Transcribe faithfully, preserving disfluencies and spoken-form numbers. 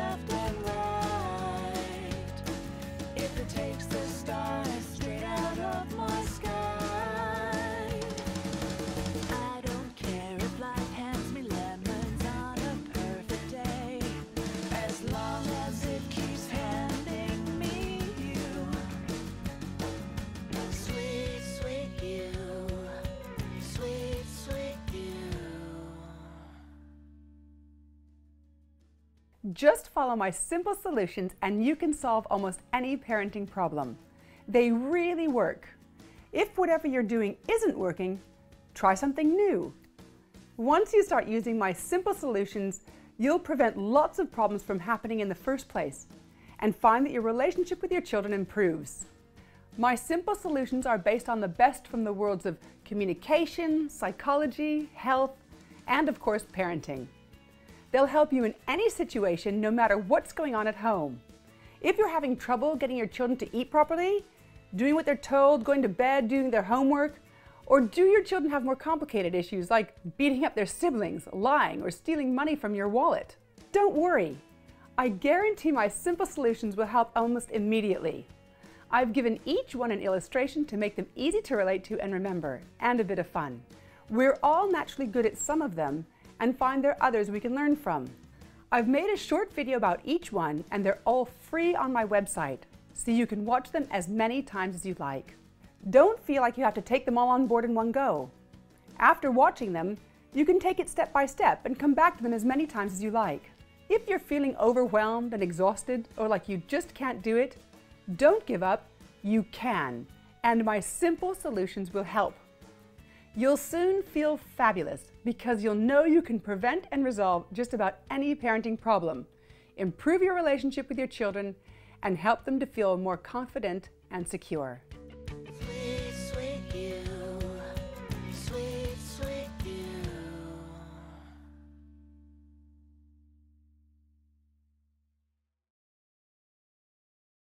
left and right. If it takes the stars straight out of my sky. I don't care if life hands me lemons on a perfect day, as long as it keeps handing me you. Sweet, sweet you. Sweet, sweet you. Just follow my simple solutions and you can solve almost any parenting problem. They really work. If whatever you're doing isn't working, try something new. Once you start using my simple solutions, you'll prevent lots of problems from happening in the first place and find that your relationship with your children improves. My simple solutions are based on the best from the worlds of communication, psychology, health, and of course, parenting. They'll help you in any situation, no matter what's going on at home. If you're having trouble getting your children to eat properly, doing what they're told, going to bed, doing their homework, or do your children have more complicated issues like beating up their siblings, lying, or stealing money from your wallet? Don't worry. I guarantee my simple solutions will help almost immediately. I've given each one an illustration to make them easy to relate to and remember, and a bit of fun. We're all naturally good at some of them, and find there are others we can learn from. I've made a short video about each one, and they're all free on my website, so you can watch them as many times as you like. Don't feel like you have to take them all on board in one go. After watching them, you can take it step by step and come back to them as many times as you like. If you're feeling overwhelmed and exhausted, or like you just can't do it, don't give up, you can, and my simple solutions will help. You'll soon feel fabulous because you'll know you can prevent and resolve just about any parenting problem, improve your relationship with your children, and help them to feel more confident and secure.